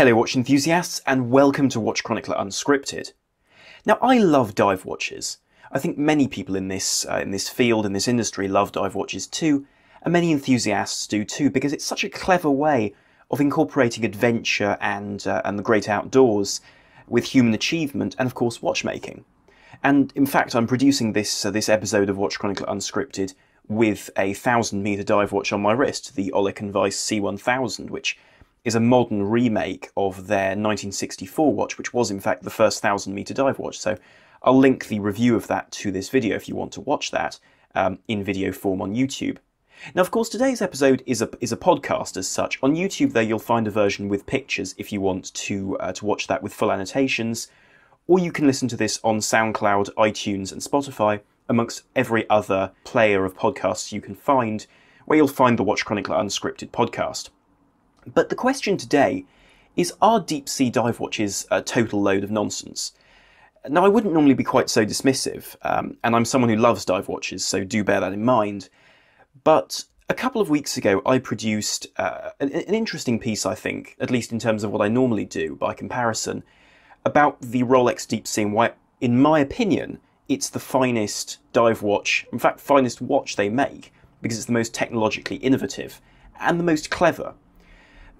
Hello watch enthusiasts and welcome to Watch Chronicler Unscripted. Now I love dive watches. I think many people in this industry love dive watches too, and many enthusiasts do too, because it's such a clever way of incorporating adventure and the great outdoors with human achievement and of course watchmaking. And in fact I'm producing this episode of Watch Chronicler Unscripted with a 1,000 meter dive watch on my wrist, the Oleken Vice C1000, which is a modern remake of their 1964 watch, which was in fact the first 1,000 meter dive watch. So I'll link the review of that to this video if you want to watch that in video form on YouTube. Now of course today's episode is a podcast as such. On YouTube there you'll find a version with pictures if you want to watch that with full annotations, or you can listen to this on SoundCloud, iTunes and Spotify, amongst every other player of podcasts you can find, where you'll find the Watch Chronicler Unscripted podcast. But the question today is, are deep sea dive watches a total load of nonsense? Now I wouldn't normally be quite so dismissive, and I'm someone who loves dive watches, so do bear that in mind. But a couple of weeks ago I produced an interesting piece, I think, at least in terms of what I normally do by comparison, about the Rolex Deep Sea and why, in my opinion, it's the finest dive watch, in fact finest watch they make, because it's the most technologically innovative and the most clever.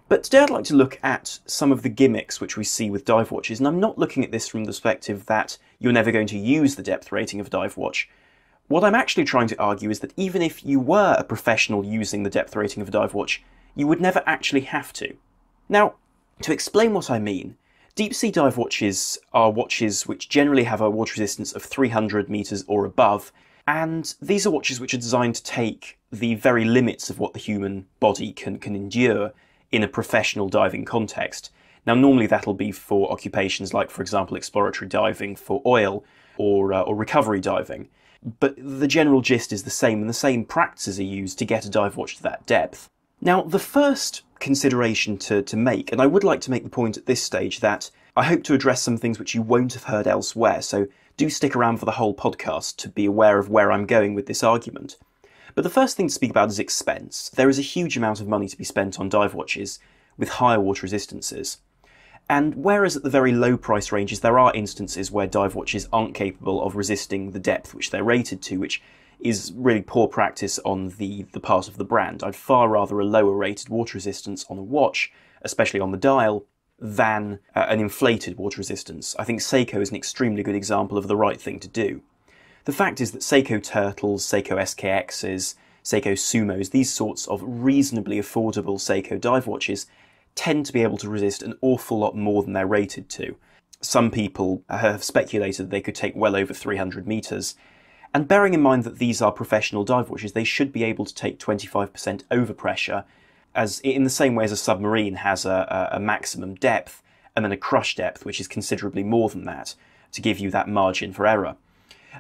But today I'd like to look at some of the gimmicks which we see with dive watches, and I'm not looking at this from the perspective that you're never going to use the depth rating of a dive watch. What I'm actually trying to argue is that even if you were a professional using the depth rating of a dive watch, you would never actually have to. Now, to explain what I mean, deep sea dive watches are watches which generally have a water resistance of 300 meters or above, and these are watches which are designed to take the very limits of what the human body can endure in a professional diving context. Now normally that'll be for occupations like, for example, exploratory diving for oil or recovery diving. But the general gist is the same, and the same practices are used to get a dive watch to that depth. Now the first consideration to make, and I would like to make the point at this stage that I hope to address some things which you won't have heard elsewhere, so do stick around for the whole podcast to be aware of where I'm going with this argument. But the first thing to speak about is expense. There is a huge amount of money to be spent on dive watches with higher water resistances. And whereas at the very low price ranges there are instances where dive watches aren't capable of resisting the depth which they're rated to, which is really poor practice on the part of the brand. I'd far rather a lower rated water resistance on a watch, especially on the dial, than an inflated water resistance. I think Seiko is an extremely good example of the right thing to do. The fact is that Seiko Turtles, Seiko SKXs, Seiko Sumos, these sorts of reasonably affordable Seiko dive watches tend to be able to resist an awful lot more than they're rated to. Some people have speculated they could take well over 300 metres, and bearing in mind that these are professional dive watches, they should be able to take 25% overpressure, as in the same way as a submarine has a maximum depth and then a crush depth, which is considerably more than that, to give you that margin for error.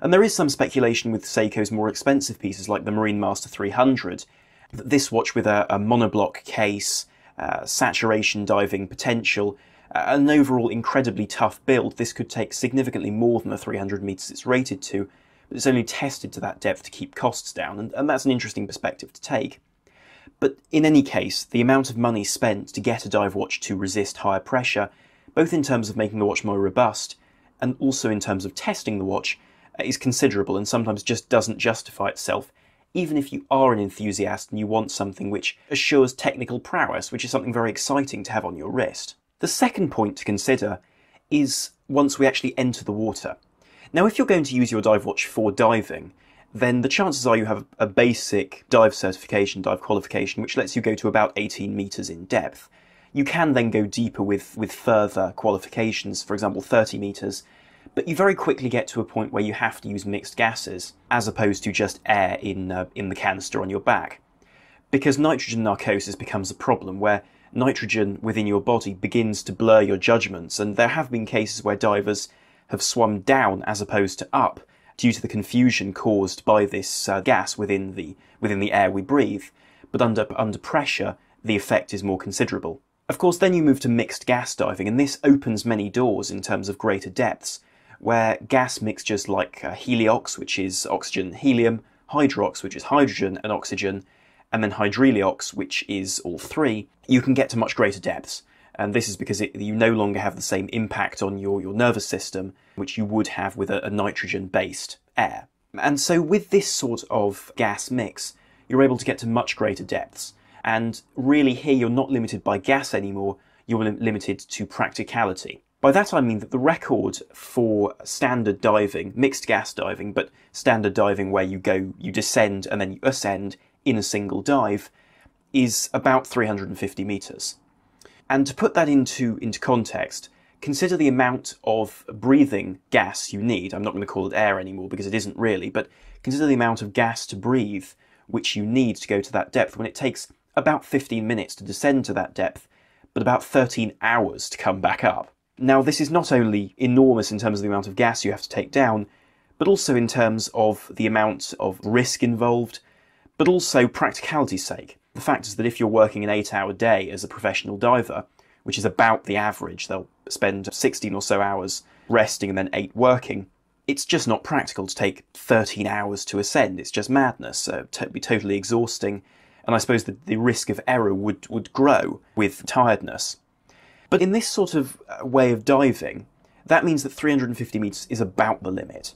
And there is some speculation with Seiko's more expensive pieces, like the Marine Master 300, that this watch with a monoblock case, saturation diving potential, an overall incredibly tough build, this could take significantly more than the 300 meters it's rated to, but it's only tested to that depth to keep costs down, and that's an interesting perspective to take. But in any case, the amount of money spent to get a dive watch to resist higher pressure, both in terms of making the watch more robust, and also in terms of testing the watch, is considerable and sometimes just doesn't justify itself, even if you are an enthusiast and you want something which assures technical prowess, which is something very exciting to have on your wrist. The second point to consider is once we actually enter the water. Now if you're going to use your dive watch for diving, then the chances are you have a basic dive certification, dive qualification, which lets you go to about 18 meters in depth. You can then go deeper with further qualifications, for example 30 meters, but you very quickly get to a point where you have to use mixed gases, as opposed to just air in the canister on your back. Because nitrogen narcosis becomes a problem, where nitrogen within your body begins to blur your judgments, and there have been cases where divers have swum down as opposed to up, due to the confusion caused by this gas within the air we breathe, but under pressure the effect is more considerable. Of course then you move to mixed gas diving, and this opens many doors in terms of greater depths, where gas mixtures like heliox, which is oxygen and helium, hydrox, which is hydrogen and oxygen, and then hydreliox, which is all three, you can get to much greater depths. And this is because you no longer have the same impact on your nervous system, which you would have with a nitrogen-based air. And so with this sort of gas mix, you're able to get to much greater depths. And really here, you're not limited by gas anymore, you're limited to practicality. By that I mean that the record for standard diving, mixed gas diving, but standard diving where you go, you descend and then you ascend in a single dive, is about 350 meters. And to put that into context, consider the amount of breathing gas you need. I'm not going to call it air anymore because it isn't really, but consider the amount of gas to breathe which you need to go to that depth when it takes about 15 minutes to descend to that depth, but about 13 hours to come back up. Now, this is not only enormous in terms of the amount of gas you have to take down, but also in terms of the amount of risk involved, but also practicality's sake. The fact is that if you're working an 8-hour day as a professional diver, which is about the average, they'll spend 16 or so hours resting and then 8 working, it's just not practical to take 13 hours to ascend. It's just madness. So it'd be totally exhausting, and I suppose the risk of error would grow with tiredness. But in this sort of way of diving, that means that 350 meters is about the limit.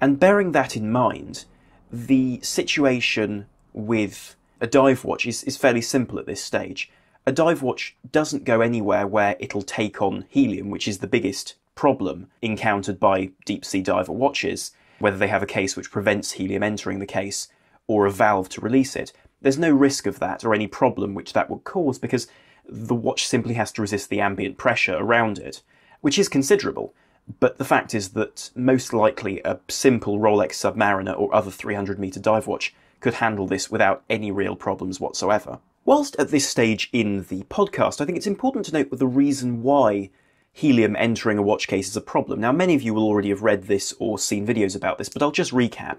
And bearing that in mind, the situation with a dive watch is fairly simple at this stage. A dive watch doesn't go anywhere where it'll take on helium, which is the biggest problem encountered by deep sea diver watches, whether they have a case which prevents helium entering the case or a valve to release it. There's no risk of that or any problem which that would cause because the watch simply has to resist the ambient pressure around it, which is considerable. But the fact is that most likely a simple Rolex Submariner or other 300 meter dive watch could handle this without any real problems whatsoever. Whilst at this stage in the podcast, I think it's important to note the reason why helium entering a watch case is a problem. Now, many of you will already have read this or seen videos about this, but I'll just recap.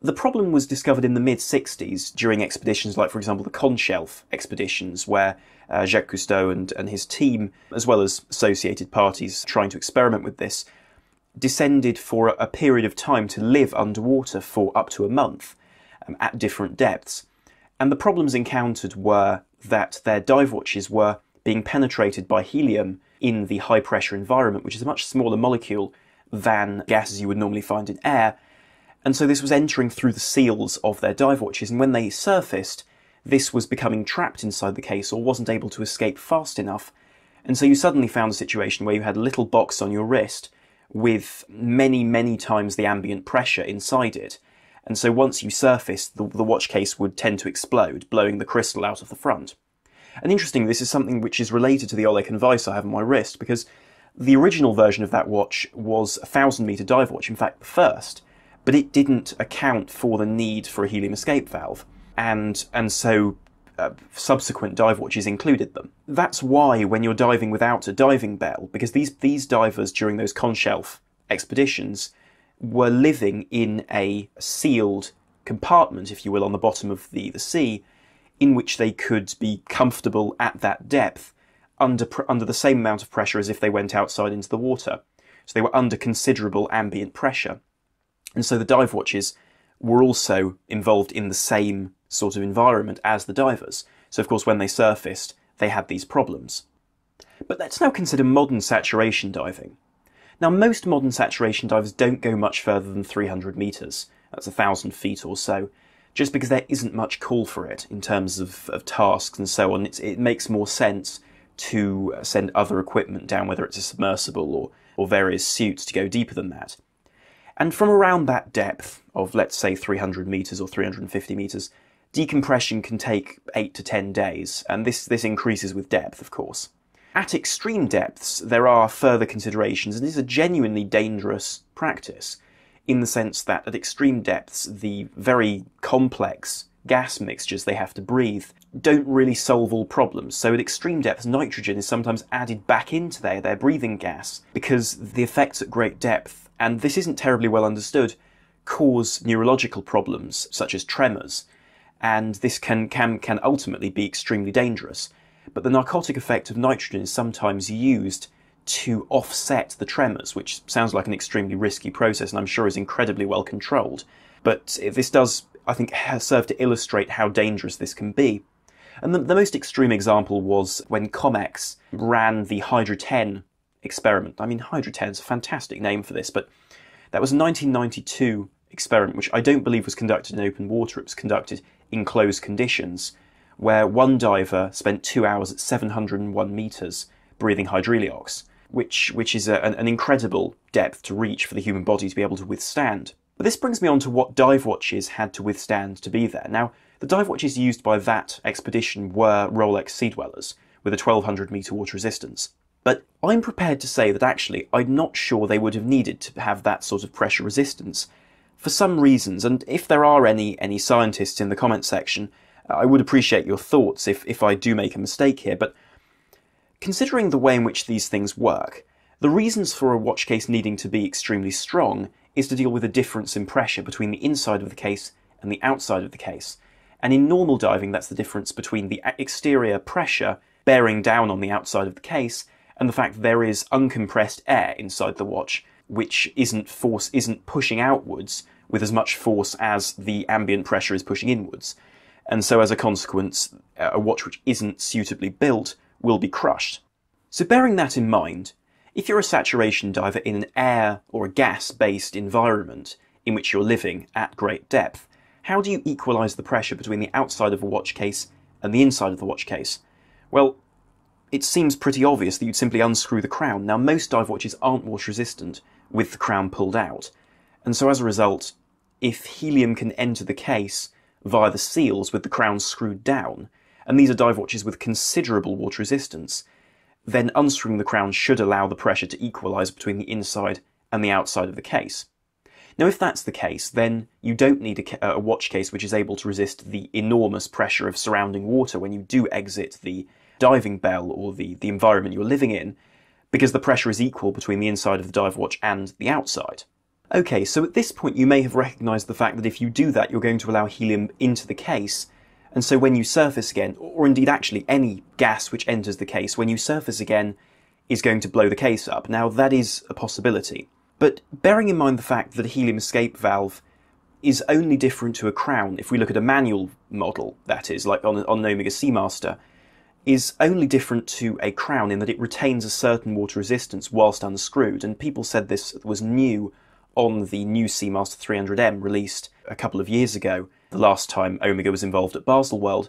The problem was discovered in the mid-'60s during expeditions like, for example, the Conshelf expeditions, where Jacques Cousteau and his team, as well as associated parties trying to experiment with this, descended for a period of time to live underwater for up to a month. At different depths. And the problems encountered were that their dive watches were being penetrated by helium in the high pressure environment, which is a much smaller molecule than gases you would normally find in air. And so this was entering through the seals of their dive watches. And when they surfaced, this was becoming trapped inside the case or wasn't able to escape fast enough. And so you suddenly found a situation where you had a little box on your wrist with many, many times the ambient pressure inside it. And so once you surfaced, the watch case would tend to explode, blowing the crystal out of the front. And interestingly, this is something which is related to the Oleken Vice I have on my wrist, because the original version of that watch was a 1,000-meter dive watch, in fact the first, but it didn't account for the need for a helium escape valve, and so subsequent dive watches included them. That's why when you're diving without a diving bell, because these divers during those Conshelf expeditions were living in a sealed compartment, if you will, on the bottom of the sea, in which they could be comfortable at that depth under the same amount of pressure as if they went outside into the water. So they were under considerable ambient pressure. And so the dive watches were also involved in the same sort of environment as the divers. So of course, when they surfaced, they had these problems. But let's now consider modern saturation diving. Now, most modern saturation divers don't go much further than 300 metres, that's 1,000 feet or so, just because there isn't much call for it in terms of tasks and so on. It makes more sense to send other equipment down, whether it's a submersible or various suits, to go deeper than that. And from around that depth of, let's say, 300 metres or 350 metres, decompression can take 8 to 10 days, and this increases with depth, of course. At extreme depths, there are further considerations, and it is a genuinely dangerous practice in the sense that at extreme depths, the very complex gas mixtures they have to breathe don't really solve all problems. So at extreme depths, nitrogen is sometimes added back into their breathing gas because the effects at great depth, and this isn't terribly well understood, cause neurological problems such as tremors, and this can ultimately be extremely dangerous. But the narcotic effect of nitrogen is sometimes used to offset the tremors, which sounds like an extremely risky process and I'm sure is incredibly well controlled. But this does, I think, serve to illustrate how dangerous this can be. And the most extreme example was when COMEX ran the Hydro 10 experiment. I mean, Hydro 10 is a fantastic name for this, but that was a 1992 experiment, which I don't believe was conducted in open water. It was conducted in closed conditions, where one diver spent 2 hours at 701 meters breathing hydreliox, which is an incredible depth to reach for the human body to be able to withstand. But this brings me on to what dive watches had to withstand to be there. Now, the dive watches used by that expedition were Rolex Sea-Dwellers, with a 1200 meter water resistance. But I'm prepared to say that actually, I'm not sure they would have needed to have that sort of pressure resistance for some reasons. And if there are any scientists in the comment section, I would appreciate your thoughts if I do make a mistake here. But considering the way in which these things work, the reasons for a watch case needing to be extremely strong is to deal with a difference in pressure between the inside of the case and the outside of the case. And in normal diving, that's the difference between the exterior pressure bearing down on the outside of the case and the fact that there is uncompressed air inside the watch, which isn't pushing outwards with as much force as the ambient pressure is pushing inwards. And so as a consequence, a watch which isn't suitably built will be crushed. So bearing that in mind, if you're a saturation diver in an air or a gas-based environment in which you're living at great depth, how do you equalise the pressure between the outside of a watch case and the inside of the watch case? Well, it seems pretty obvious that you'd simply unscrew the crown. Now, most dive watches aren't water resistant with the crown pulled out. And so as a result, if helium can enter the case via the seals with the crown screwed down, and these are dive watches with considerable water resistance, then unscrewing the crown should allow the pressure to equalise between the inside and the outside of the case. Now, if that's the case, then you don't need a watch case which is able to resist the enormous pressure of surrounding water when you do exit the diving bell or the environment you're living in, because the pressure is equal between the inside of the dive watch and the outside. Okay, so at this point you may have recognised the fact that if you do that, you're going to allow helium into the case, and so when you surface again, or indeed actually any gas which enters the case, when you surface again, is going to blow the case up. Now, that is a possibility. But bearing in mind the fact that a helium escape valve is only different to a crown, if we look at a manual model, that is, like on an Omega Seamaster, is only different to a crown in that it retains a certain water resistance whilst unscrewed, and people said this was new on the new Seamaster 300M released a couple of years ago, the last time Omega was involved at Baselworld.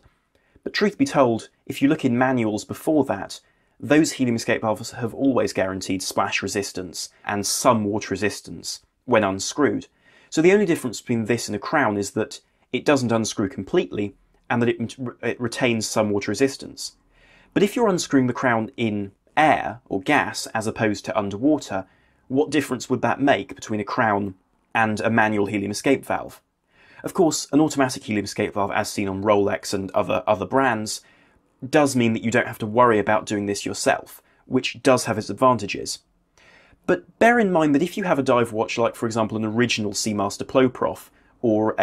But truth be told, if you look in manuals before that, those helium escape valves have always guaranteed splash resistance and some water resistance when unscrewed. So the only difference between this and a crown is that it doesn't unscrew completely and that it retains some water resistance. But if you're unscrewing the crown in air or gas as opposed to underwater, what difference would that make between a crown and a manual helium escape valve? Of course, an automatic helium escape valve, as seen on Rolex and other brands, does mean that you don't have to worry about doing this yourself, which does have its advantages. But bear in mind that if you have a dive watch like, for example, an original Seamaster Ploprof or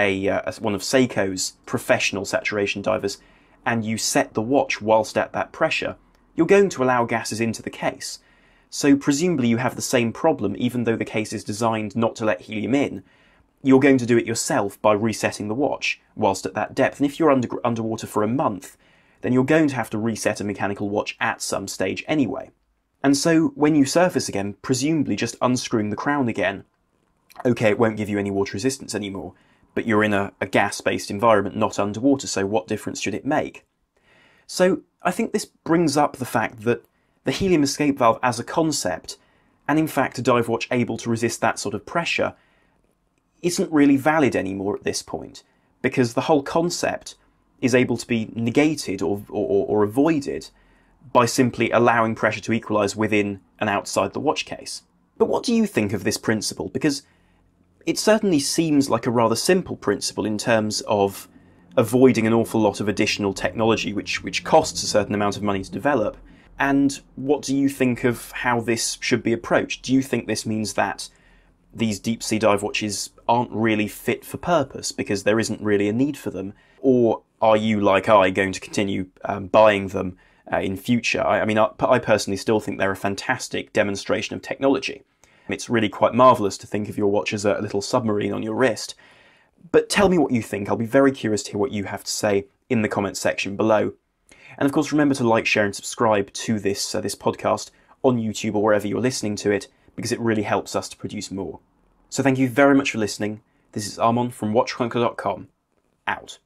one of Seiko's professional saturation divers, and you set the watch whilst at that pressure, you're going to allow gases into the case. So presumably you have the same problem, even though the case is designed not to let helium in. You're going to do it yourself by resetting the watch whilst at that depth. And if you're underwater for a month, then you're going to have to reset a mechanical watch at some stage anyway. And so when you surface again, presumably just unscrewing the crown again, okay, it won't give you any water resistance anymore, but you're in a gas-based environment, not underwater, so what difference should it make? So I think this brings up the fact that the helium escape valve as a concept, and in fact a dive watch able to resist that sort of pressure, isn't really valid anymore at this point, because the whole concept is able to be negated or avoided by simply allowing pressure to equalise within and outside the watch case. But what do you think of this principle? Because it certainly seems like a rather simple principle in terms of avoiding an awful lot of additional technology which costs a certain amount of money to develop. And what do you think of how this should be approached? Do you think this means that these deep sea dive watches aren't really fit for purpose because there isn't really a need for them? Or are you, like I, going to continue buying them in future? I mean, I personally still think they're a fantastic demonstration of technology. It's really quite marvellous to think of your watch as a little submarine on your wrist. But tell me what you think. I'll be very curious to hear what you have to say in the comments section below. And of course, remember to like, share and subscribe to this, this podcast on YouTube or wherever you're listening to it, because it really helps us to produce more. So thank you very much for listening. This is Armon from WatchChronicler.com. Out.